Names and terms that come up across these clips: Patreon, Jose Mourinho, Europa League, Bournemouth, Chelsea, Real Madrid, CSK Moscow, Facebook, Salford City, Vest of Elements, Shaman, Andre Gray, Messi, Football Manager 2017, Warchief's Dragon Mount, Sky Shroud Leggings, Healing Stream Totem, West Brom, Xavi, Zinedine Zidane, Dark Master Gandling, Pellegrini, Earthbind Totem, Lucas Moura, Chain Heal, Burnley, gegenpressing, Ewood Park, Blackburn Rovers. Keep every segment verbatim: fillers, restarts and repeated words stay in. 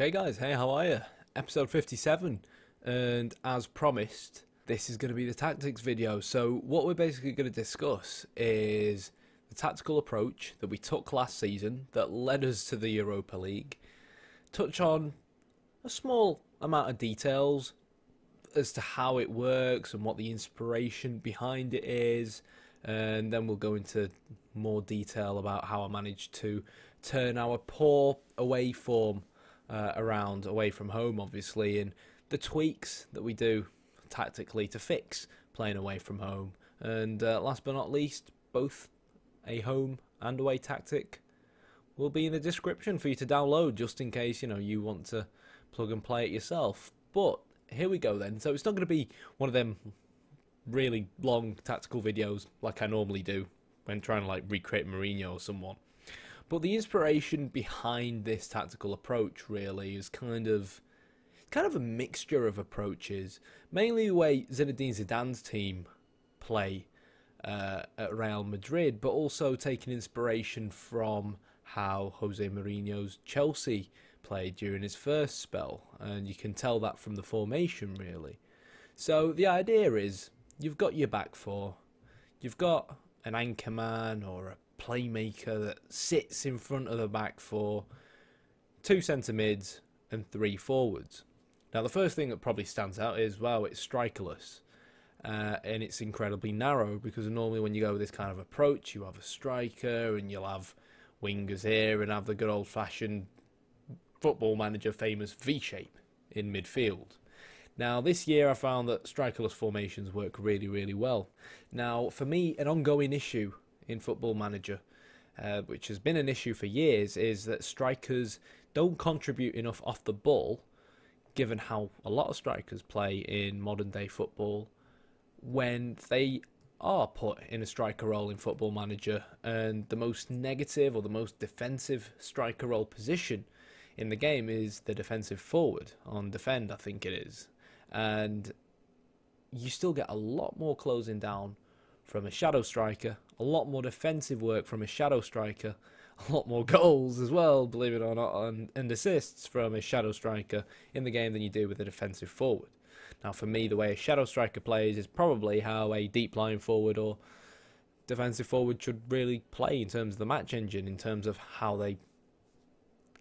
Okay guys, hey, how are you? Episode fifty-seven, and as promised, this is going to be the tactics video. So what we're basically going to discuss is the tactical approach that we took last season that led us to the Europa League, touch on a small amount of details as to how it works and what the inspiration behind it is, and then we'll go into more detail about how I managed to turn our poor away form Uh, around away from home, obviously, and the tweaks that we do tactically to fix playing away from home. And uh, last but not least, both a home and away tactic will be in the description for you to download, just in case, you know, you want to plug and play it yourself. But here we go then. So it's not going to be one of them really long tactical videos like I normally do when trying to like recreate Mourinho or someone. But the inspiration behind this tactical approach really is kind of kind of a mixture of approaches, mainly the way Zinedine Zidane's team play uh, at Real Madrid, but also taking inspiration from how Jose Mourinho's Chelsea played during his first spell, and you can tell that from the formation really. So the idea is you've got your back four, you've got an anchor man or a playmaker that sits in front of the back four, two centre mids and three forwards. Now the first thing that probably stands out is, wow, it's strikerless, uh, and it's incredibly narrow, because normally when you go with this kind of approach you have a striker and you'll have wingers here and have the good old fashioned football manager famous V-shape in midfield. Now this year I found that strikerless formations work really really well. Now for me, an ongoing issue in Football Manager, uh, which has been an issue for years, is that strikers don't contribute enough off the ball, given how a lot of strikers play in modern day football, when they are put in a striker role in Football Manager. And the most negative or the most defensive striker role position in the game is the defensive forward, on defend I think it is, and you still get a lot more closing down from a shadow striker, a lot more defensive work from a shadow striker, a lot more goals as well, believe it or not, and, and assists from a shadow striker in the game than you do with a defensive forward. Now for me, the way a shadow striker plays is probably how a deep line forward or defensive forward should really play in terms of the match engine, in terms of how they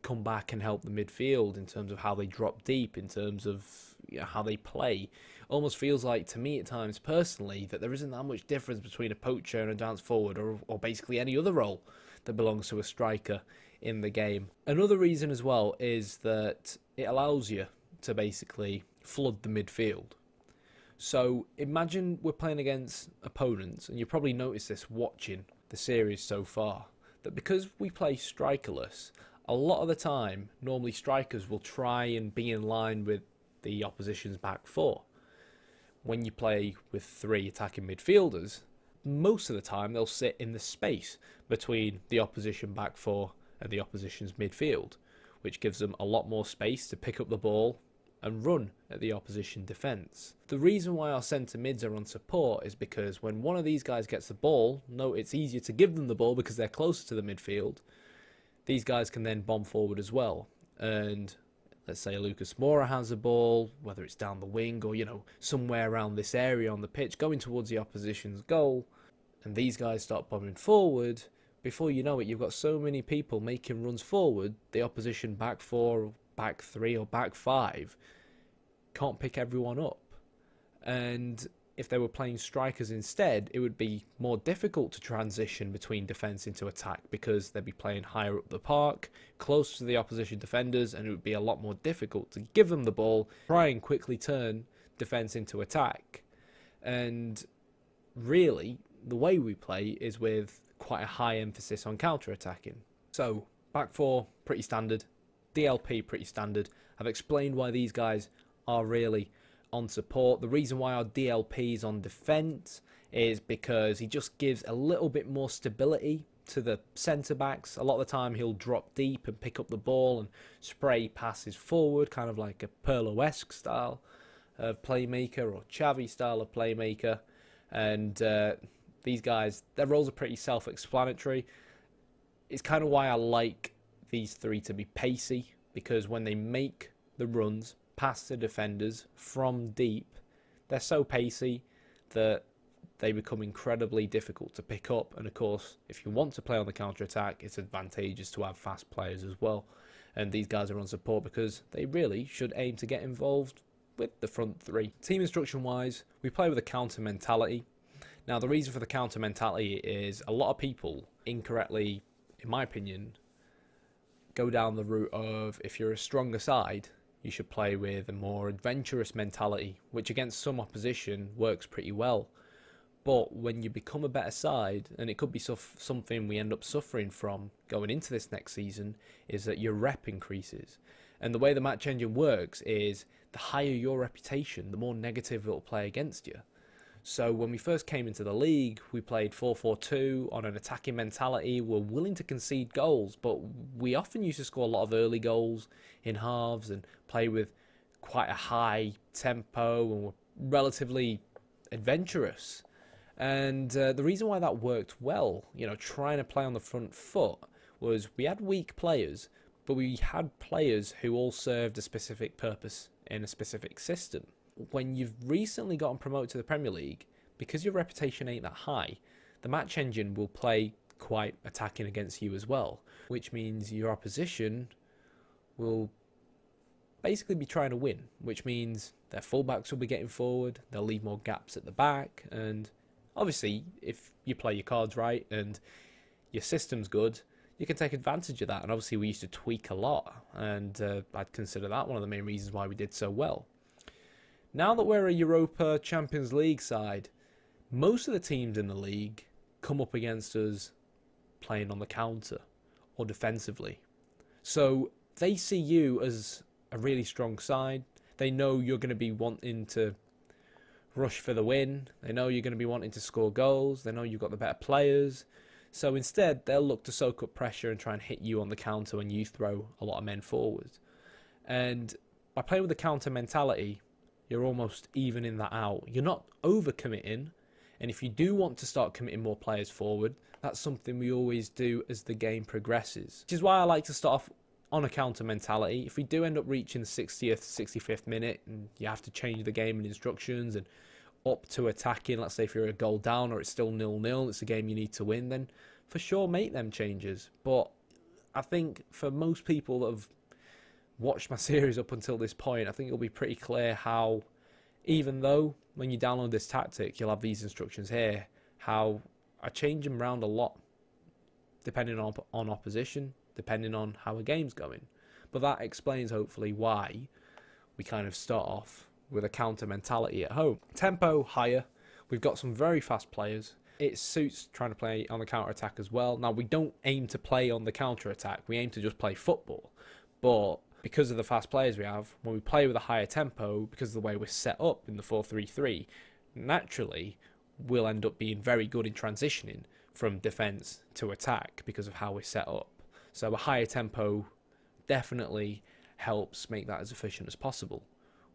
come back and help the midfield, in terms of how they drop deep, in terms of, you know, how they play. Almost feels like to me at times personally that there isn't that much difference between a poacher and a dance forward, or, or basically any other role that belongs to a striker in the game. Another reason as well is that it allows you to basically flood the midfield. So imagine we're playing against opponents, and you probably noticed this watching the series so far, that because we play strikerless, a lot of the time normally strikers will try and be in line with the opposition's back four. When you play with three attacking midfielders, most of the time they'll sit in the space between the opposition back four and the opposition's midfield, which gives them a lot more space to pick up the ball and run at the opposition defence. The reason why our centre mids are on support is because when one of these guys gets the ball, no, it's easier to give them the ball because they're closer to the midfield. These guys can then bomb forward as well, and let's say Lucas Moura has a ball, whether it's down the wing or, you know, somewhere around this area on the pitch, going towards the opposition's goal, and these guys start bombing forward. Before you know it, you've got so many people making runs forward, the opposition back four, or back three, or back five can't pick everyone up. And if they were playing strikers instead, it would be more difficult to transition between defence into attack, because they'd be playing higher up the park, close to the opposition defenders, and it would be a lot more difficult to give them the ball, try and quickly turn defence into attack. And really, the way we play is with quite a high emphasis on counter-attacking. So, back four, pretty standard. D L P, pretty standard. I've explained why these guys are really on support. The reason why our D L P is on defence is because he just gives a little bit more stability to the centre backs. A lot of the time he'll drop deep and pick up the ball and spray passes forward, kind of like a Pirlo-esque style of playmaker or Xavi style of playmaker. And uh, these guys, their roles are pretty self-explanatory. It's kind of why I like these three to be pacey because when they make the runs past the defenders from deep, they're so pacey that they become incredibly difficult to pick up. And of course, if you want to play on the counter-attack, it's advantageous to have fast players as well. And these guys are on support because they really should aim to get involved with the front three. Team instruction-wise, we play with a counter mentality. Now, the reason for the counter mentality is a lot of people incorrectly, in my opinion, go down the route of, if you're a stronger side, you should play with a more adventurous mentality, which against some opposition works pretty well. But when you become a better side, and it could be something we end up suffering from going into this next season, is that your rep increases. And the way the match engine works is, the higher your reputation, the more negative it will play against you. So when we first came into the league, we played four four two on an attacking mentality. We're willing to concede goals, but we often used to score a lot of early goals in halves and play with quite a high tempo, and we're relatively adventurous. And uh, the reason why that worked well, you know, trying to play on the front foot, was we had weak players, but we had players who all served a specific purpose in a specific system. When you've recently gotten promoted to the Premier League, because your reputation ain't that high, the match engine will play quite attacking against you as well, which means your opposition will basically be trying to win, which means their fullbacks will be getting forward, they'll leave more gaps at the back, and obviously, if you play your cards right and your system's good, you can take advantage of that. And obviously, we used to tweak a lot, and uh, I'd consider that one of the main reasons why we did so well. Now that we're a Europa Champions League side, most of the teams in the league come up against us playing on the counter or defensively. So they see you as a really strong side. They know you're going to be wanting to rush for the win, they know you're going to be wanting to score goals, they know you've got the better players, so instead they'll look to soak up pressure and try and hit you on the counter when you throw a lot of men forward. And by playing with the counter mentality, you're almost evening that out. You're not overcommitting, and if you do want to start committing more players forward, that's something we always do as the game progresses, which is why I like to start off on a counter mentality. If we do end up reaching the sixtieth, sixty-fifth minute and you have to change the game and instructions and up to attacking, let's say if you're a goal down or it's still nil nil, it's a game you need to win, then for sure make them changes. But I think for most people that have watched my series up until this point, I think it'll be pretty clear how, even though when you download this tactic, you'll have these instructions here, how I change them around a lot depending on, on opposition, depending on how a game's going. But that explains hopefully why we kind of start off with a counter mentality at home. Tempo higher, we've got some very fast players, it suits trying to play on the counter attack as well. Now, we don't aim to play on the counter attack, we aim to just play football, but because of the fast players we have, when we play with a higher tempo, because of the way we're set up in the four three three, naturally we'll end up being very good in transitioning from defence to attack because of how we're set up. So a higher tempo definitely helps make that as efficient as possible.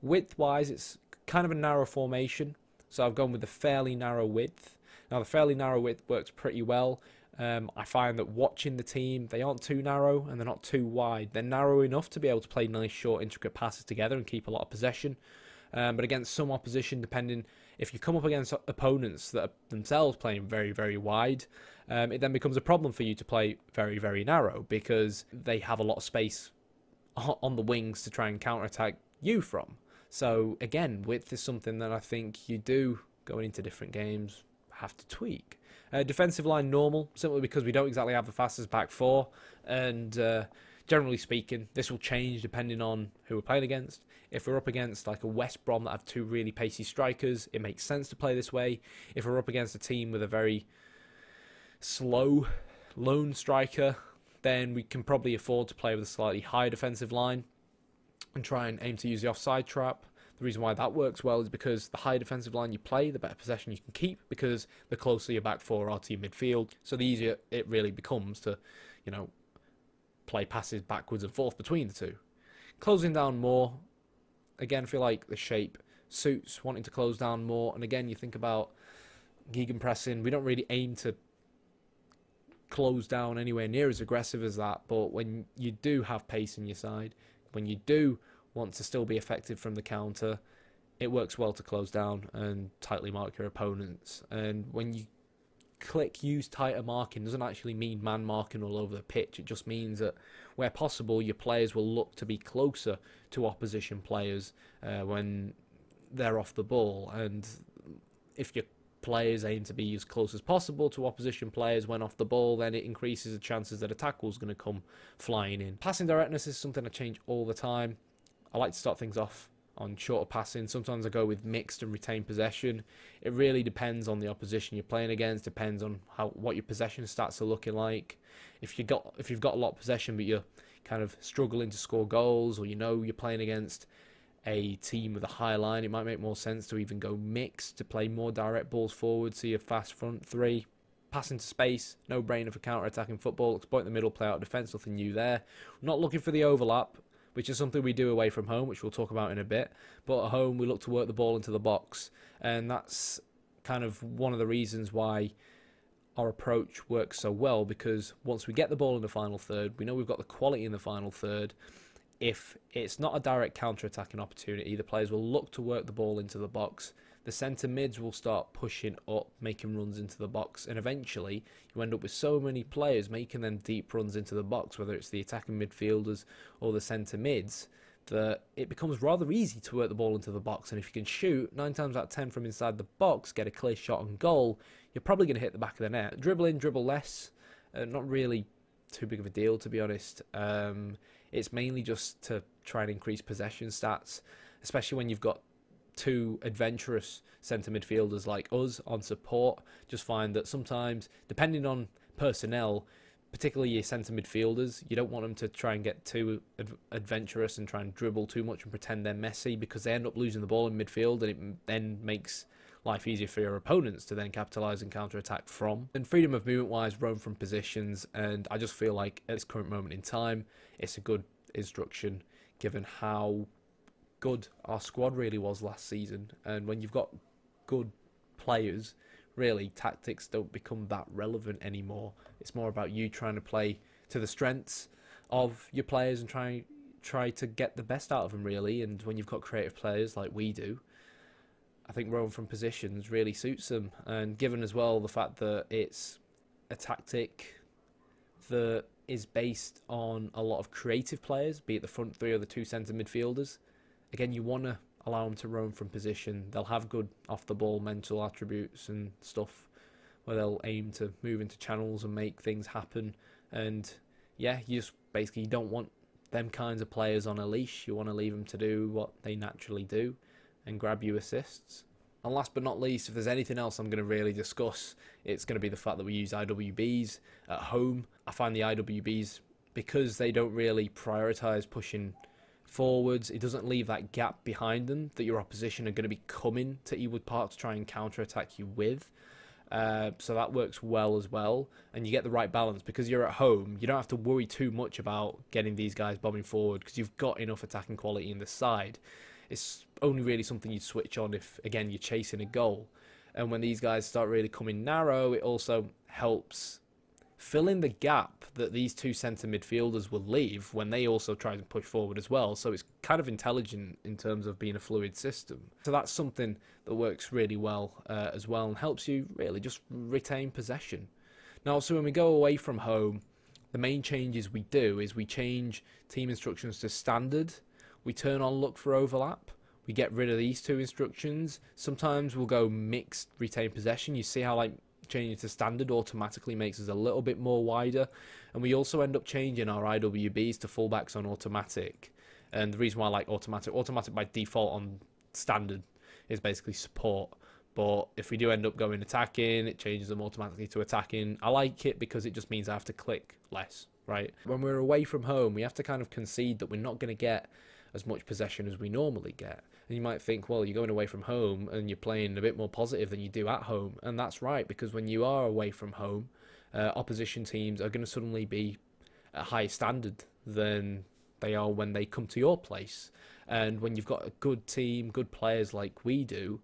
Width-wise, it's kind of a narrow formation, so I've gone with a fairly narrow width. Now, the fairly narrow width works pretty well. Um, I find that watching the team, they aren't too narrow and they're not too wide. They're narrow enough to be able to play nice, short, intricate passes together and keep a lot of possession. Um, but against some opposition, depending, if you come up against opponents that are themselves playing very, very wide, um, it then becomes a problem for you to play very, very narrow because they have a lot of space on the wings to try and counter-attack you from. So again, width is something that I think you do, going into different games, have to tweak. Uh, defensive line normal, simply because we don't exactly have the fastest back four, and uh, generally speaking, this will change depending on who we're playing against. If we're up against like a West Brom that have two really pacey strikers, it makes sense to play this way. If we're up against a team with a very slow lone striker, then we can probably afford to play with a slightly higher defensive line and try and aim to use the offside trap. The reason why that works well is because the higher defensive line you play, the better possession you can keep, because the closer your back four are to your midfield, so the easier it really becomes to, you know, play passes backwards and forth between the two. Closing down more, again, I feel like the shape suits wanting to close down more. And again, you think about gegenpressing. We don't really aim to close down anywhere near as aggressive as that. But when you do have pace in your side, when you do want to still be effective from the counter, it works well to close down and tightly mark your opponents. And when you click use tighter marking, it doesn't actually mean man marking all over the pitch. It just means that where possible, your players will look to be closer to opposition players uh, when they're off the ball. And if your players aim to be as close as possible to opposition players when off the ball, then it increases the chances that a tackle is going to come flying in. Passing directness is something I change all the time. I like to start things off on shorter passing. Sometimes I go with mixed and retained possession. It really depends on the opposition you're playing against, depends on how what your possession stats are looking like. If you got if you've got a lot of possession but you're kind of struggling to score goals, or you know you're playing against a team with a high line, it might make more sense to even go mixed, to play more direct balls forward, see a fast front three. Pass into space, no brainer for counter-attacking football. Exploit the middle, play out defence, nothing new there. I'm not looking for the overlap, which is something we do away from home, which we'll talk about in a bit. But at home, we look to work the ball into the box. And that's kind of one of the reasons why our approach works so well, because once we get the ball in the final third, we know we've got the quality in the final third. If it's not a direct counter-attacking opportunity, the players will look to work the ball into the box. The centre mids will start pushing up, making runs into the box, and eventually you end up with so many players making them deep runs into the box, whether it's the attacking midfielders or the centre mids, that it becomes rather easy to work the ball into the box. And if you can shoot nine times out of ten from inside the box, get a clear shot on goal, you're probably going to hit the back of the net. Dribbling, dribble less, uh, not really too big of a deal, to be honest. Um, it's mainly just to try and increase possession stats, especially when you've got two adventurous centre midfielders like us on support. Just find that sometimes, depending on personnel, particularly your centre midfielders, you don't want them to try and get too ad adventurous and try and dribble too much and pretend they're Messi, because they end up losing the ball in midfield, and it then makes life easier for your opponents to then capitalise and counter-attack from. And freedom of movement-wise, roam from positions, and I just feel like at this current moment in time, it's a good instruction given how good our squad really was last season. And when you've got good players, really tactics don't become that relevant anymore. It's more about you trying to play to the strengths of your players and try try to get the best out of them, really. And when you've got creative players like we do, I think roam from positions really suits them. And given as well the fact that it's a tactic that is based on a lot of creative players, be it the front three or the two centre midfielders, again, you want to allow them to roam from position. They'll have good off-the-ball mental attributes and stuff where they'll aim to move into channels and make things happen. And, yeah, you just basically you don't want them kinds of players on a leash. You want to leave them to do what they naturally do and grab you assists. And last but not least, if there's anything else I'm going to really discuss, it's going to be the fact that we use I W Bs at home. I find the I W Bs, because they don't really prioritise pushing forwards, it doesn't leave that gap behind them that your opposition are going to be coming to Ewood Park to try and counter-attack you with. Uh, so that works well as well, and you get the right balance because you're at home. You don't have to worry too much about getting these guys bombing forward because you've got enough attacking quality in the side. It's only really something you'd switch on if, again, you're chasing a goal. And when these guys start really coming narrow, it also helps filling the gap that these two centre midfielders will leave when they also try and push forward as well. So it's kind of intelligent in terms of being a fluid system. So that's something that works really well uh, as well, and helps you really just retain possession. Now, so when we go away from home, the main changes we do is we change team instructions to standard. We turn on look for overlap. We get rid of these two instructions. Sometimes we'll go mixed retain possession. You see how like changing to standard automatically makes us a little bit more wider, and we also end up changing our I W Bs to fullbacks on automatic. And the reason why I like automatic, automatic by default on standard is basically support, but if we do end up going attacking, it changes them automatically to attacking. I like it because it just means I have to click less, right? When we're away from home, we have to kind of concede that we're not going to get as much possession as we normally get. And you might think, well, you're going away from home and you're playing a bit more positive than you do at home. And that's right, because when you are away from home, uh, opposition teams are going to suddenly be at a higher standard than they are when they come to your place. And when you've got a good team, good players like we do,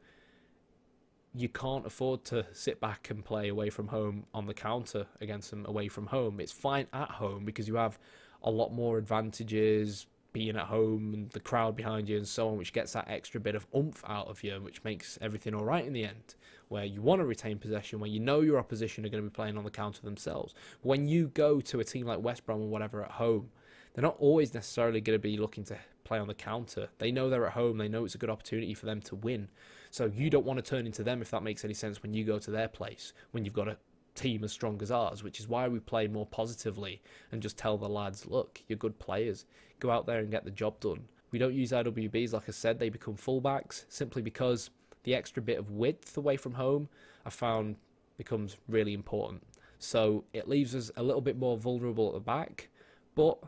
you can't afford to sit back and play away from home on the counter against them away from home. It's fine at home because you have a lot more advantages being at home and the crowd behind you and so on, which gets that extra bit of oomph out of you, which makes everything all right in the end, where you want to retain possession, when you know your opposition are going to be playing on the counter themselves. When you go to a team like West Brom or whatever at home, they're not always necessarily going to be looking to play on the counter. They know they're at home. They know it's a good opportunity for them to win. So you don't want to turn into them, if that makes any sense, when you go to their place, when you've got a team as strong as ours, which is why we play more positively and just tell the lads, look, you're good players. Go out there and get the job done. We don't use I W Bs. Like I said, they become fullbacks simply because the extra bit of width away from home, I found, becomes really important. So it leaves us a little bit more vulnerable at the back, but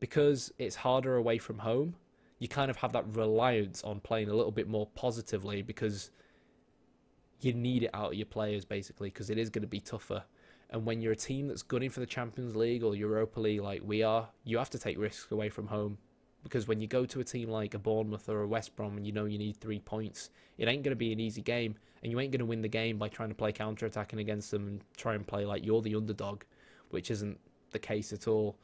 because it's harder away from home, you kind of have that reliance on playing a little bit more positively because you need it out of your players, basically, because it is going to be tougher. And when you're a team that's gunning for the Champions League or Europa League like we are, you have to take risks away from home, because when you go to a team like a Bournemouth or a West Brom and you know you need three points, it ain't going to be an easy game, and you ain't going to win the game by trying to play counter-attacking against them and try and play like you're the underdog, which isn't the case at all.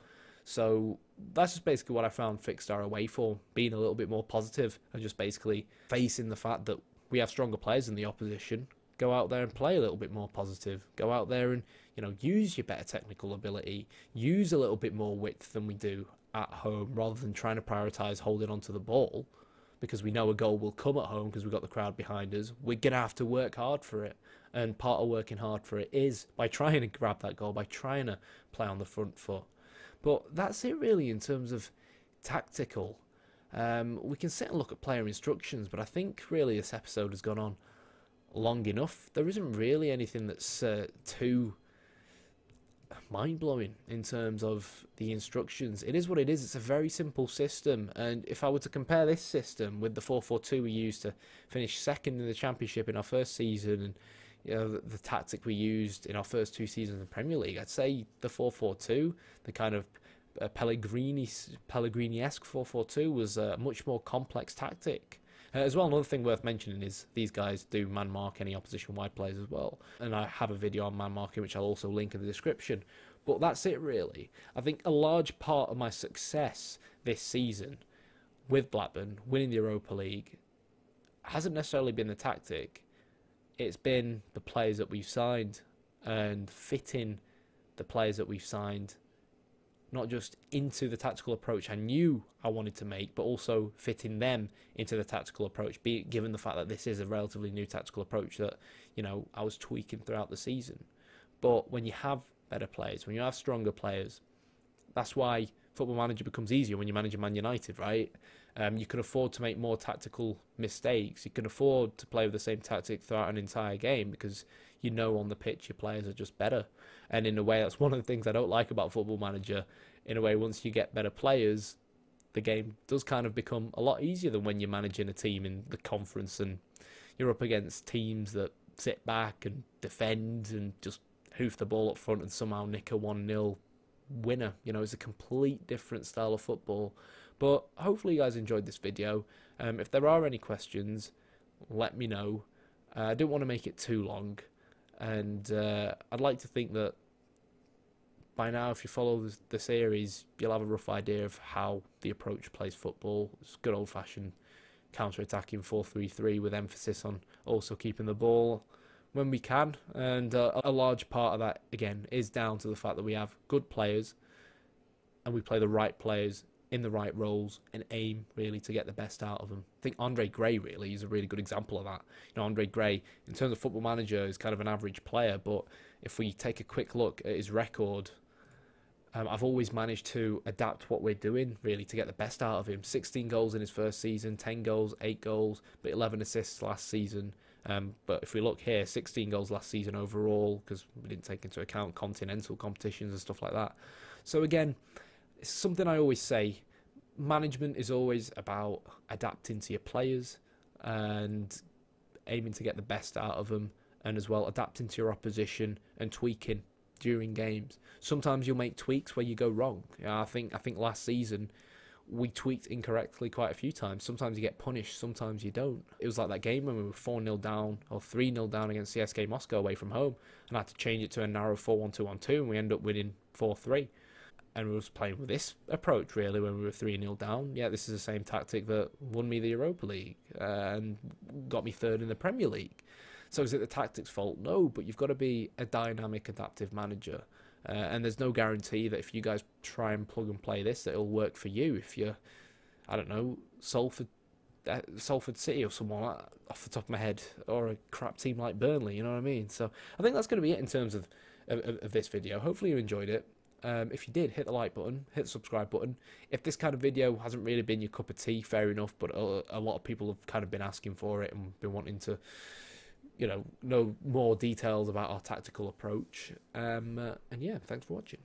So that's just basically what I found fixed our away form, being a little bit more positive and just basically facing the fact that we have stronger players than the opposition. Go out there and play a little bit more positive. Go out there and, you know, use your better technical ability. Use a little bit more width than we do at home, rather than trying to prioritise holding onto the ball, because we know a goal will come at home because we've got the crowd behind us. We're going to have to work hard for it. And part of working hard for it is by trying to grab that goal, by trying to play on the front foot. But that's it really in terms of tactical. Um, we can sit and look at player instructions, but I think really this episode has gone on long enough. There isn't really anything that's uh, too mind-blowing in terms of the instructions. It is what it is. It's a very simple system, and if I were to compare this system with the four four two we used to finish second in the Championship in our first season, and you know, the, the tactic we used in our first two seasons in the Premier League, I'd say the four four two, the kind of uh, Pellegrini, Pellegrini-esque four four two was a much more complex tactic. Uh, as well, another thing worth mentioning is these guys do man-mark any opposition-wide players as well. And I have a video on man-marking, which I'll also link in the description. But that's it, really. I think a large part of my success this season with Blackburn, winning the Europa League, hasn't necessarily been the tactic. It's been the players that we've signed and fitting the players that we've signed not just into the tactical approach I knew I wanted to make, but also fitting them into the tactical approach, be it given the fact that this is a relatively new tactical approach that, you know, I was tweaking throughout the season. But when you have better players, when you have stronger players, that's why Football Manager becomes easier when you manage Man United, right? Um, you can afford to make more tactical mistakes. You can afford to play with the same tactic throughout an entire game because you know on the pitch your players are just better. And in a way, that's one of the things I don't like about Football Manager. In a way, once you get better players, the game does kind of become a lot easier than when you're managing a team in the conference and you're up against teams that sit back and defend and just hoof the ball up front and somehow nick a one nil winner. You know, it's a complete different style of football. But hopefully you guys enjoyed this video. Um, if there are any questions, let me know. Uh, I didn't want to make it too long. And uh, I'd like to think that by now, if you follow the, the series, you'll have a rough idea of how the approach plays football. It's good old-fashioned counter-attacking four three three with emphasis on also keeping the ball when we can. And uh, a large part of that, again, is down to the fact that we have good players and we play the right players in the right roles and aim really to get the best out of them. I think Andre Gray really is a really good example of that. You know, Andre Gray, in terms of Football Manager, is kind of an average player, but if we take a quick look at his record, um, I've always managed to adapt what we're doing really to get the best out of him. sixteen goals in his first season, ten goals, eight goals, but eleven assists last season. Um, but if we look here, sixteen goals last season overall, because we didn't take into account continental competitions and stuff like that. So again, it's something I always say, management is always about adapting to your players and aiming to get the best out of them, and as well adapting to your opposition and tweaking during games. Sometimes you'll make tweaks where you go wrong. You know, I think I think last season we tweaked incorrectly quite a few times. Sometimes you get punished, sometimes you don't. It was like that game when we were four nil down or three nil down against C S K Moscow away from home, and I had to change it to a narrow four one two one two, and we end up winning four three. And we were playing with this approach, really, when we were three nil down. Yeah, this is the same tactic that won me the Europa League uh, and got me third in the Premier League. So is it the tactic's fault? No, but you've got to be a dynamic, adaptive manager. Uh, and there's no guarantee that if you guys try and plug and play this, that it'll work for you. If you're, I don't know, Salford, uh, Salford City or someone like that, off the top of my head, or a crap team like Burnley, you know what I mean? So I think that's going to be it in terms of, of, of this video. Hopefully you enjoyed it. Um, if you did, hit the like button, hit the subscribe button. If this kind of video hasn't really been your cup of tea, fair enough, but a, a lot of people have kind of been asking for it and been wanting to, you know, know more details about our tactical approach. Um, uh, and yeah, thanks for watching.